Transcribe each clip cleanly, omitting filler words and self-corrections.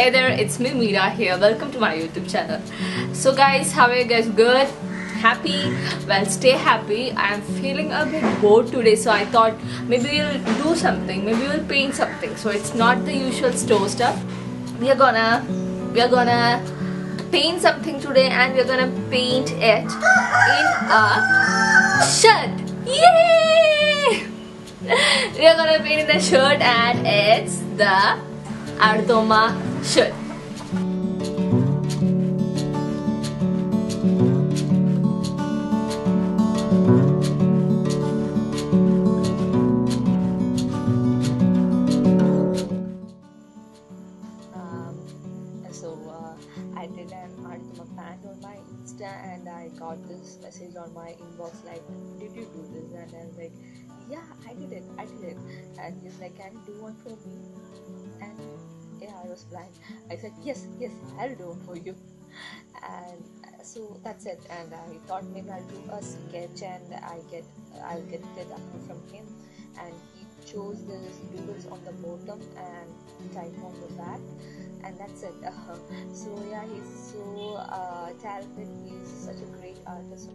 Hey there, it's me Meera here. Welcome to my YouTube channel. So guys, how are you guys? Good? Happy? Well, stay happy. I'm feeling a bit bored today, so I thought maybe we'll do something. Maybe we'll paint something. So it's not the usual store stuff. We are gonna paint something today, and we're gonna paint it in a shirt. Yay! We are gonna paint in a shirt, and it's the Aaduthoma shirt. I did an Aaduthoma pant on my Insta, and I got this message on my inbox like, did you do this? And I was like, yeah, I did it. And he's like, can you do one for me? And yeah, I was blind. I said, yes, I'll do one for you. And so that's it. And I thought maybe I'll do a sketch and I'll get it approved from him. And he chose the doodles on the bottom and type on the back. And that's it. So yeah, he's so talented. He's such a great artist.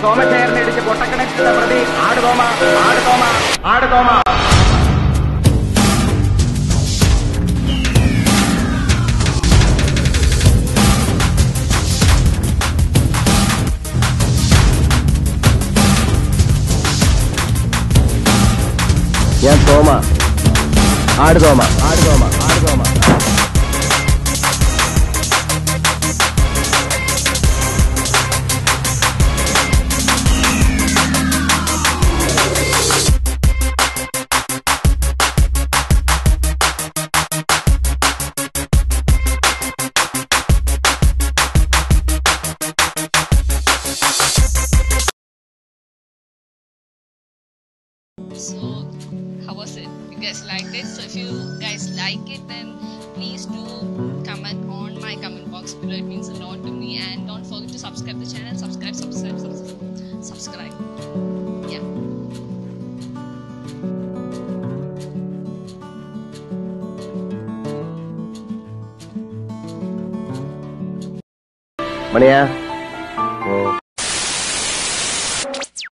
Somathair needs to protect the Pradi, Aaduthoma. Yeah, Soma. Aaduthoma. So how was it? You guys liked it? So if you guys like it, then please do comment on my comment box below. It means a lot to me. And don't forget to subscribe the channel. Subscribe. Yeah. Maniya.